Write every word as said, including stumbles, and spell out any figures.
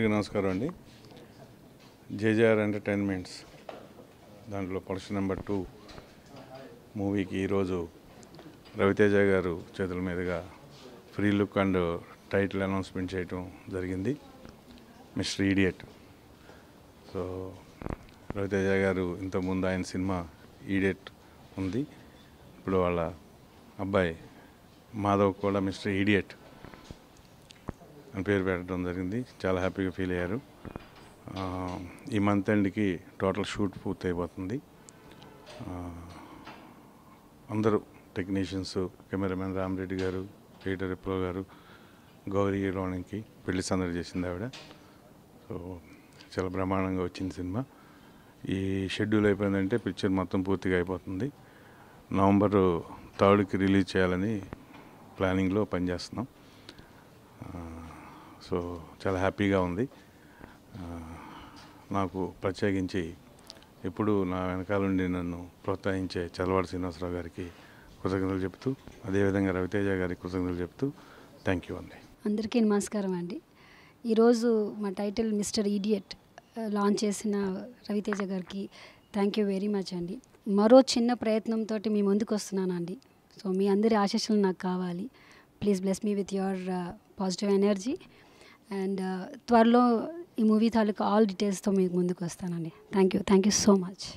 అందరికీ నమస్కారం అండి. జేజేఆర్ ఎంటర్టైన్మెంట్స్ దాంట్లో ప్రొడక్షన్ నెంబర్ టూ మూవీకి ఈరోజు రవితేజ గారు చేతుల మీదుగా free look and title announcement చేయటం జరిగింది. Mister idiot. సో రవితేజ గారు ఇంతకుముందు ఆయన సినిమా ఈడియట్ ఉంది. ఇప్పుడు వాళ్ళ అబ్బాయి మాధవ్ కూడా మిస్టర్ ఈడియట్ అని పేరు పెట్టడం జరిగింది. చాలా హ్యాపీగా ఫీల్ అయ్యారు. ఈ మంత్ ఎండ్కి టోటల్ షూట్ పూర్తి అయిపోతుంది. అందరూ టెక్నీషియన్స్, కెమెరామెన్ రామరెడ్డి గారు, ఎడిటర్ విప్లవ గారు, గౌరీ లోనికి పెళ్లి సందడి చేసింది ఆవిడ. సో చాలా బ్రహ్మాండంగా వచ్చింది సినిమా. ఈ షెడ్యూల్ అయిపోయిందంటే పిక్చర్ మొత్తం పూర్తిగా అయిపోతుంది. నవంబర్ థర్డ్కి రిలీజ్ చేయాలని ప్లానింగ్లో పనిచేస్తున్నాం. సో చాలా హ్యాపీగా ఉంది. నాకు ప్రత్యేకించి ఎప్పుడు నా వెనకాలండి నన్ను ప్రోత్సహించే చలవాడి శ్రీనివాసరావు గారికి కృతజ్ఞతలు చెప్తూ, అదేవిధంగా రవితేజ గారికి కృతజ్ఞతలు చెప్తూ థ్యాంక్ యూ అండి. అందరికీ నమస్కారం అండి. ఈరోజు మా టైటిల్ మిస్టర్ ఈడియట్ లాంచ్ చేసిన రవితేజ గారికి థ్యాంక్ యూ వెరీ మచ్ అండి. మరో చిన్న ప్రయత్నంతో మీ ముందుకు వస్తున్నానండి. సో మీ అందరి ఆశీస్సులు నాకు కావాలి. Please bless me with your positive energy. And త్వరలో ఈ మూవీ తాలూకు ఆల్ డీటెయిల్స్తో మీకు ముందుకు వస్తానండి. Thank you thank you so much.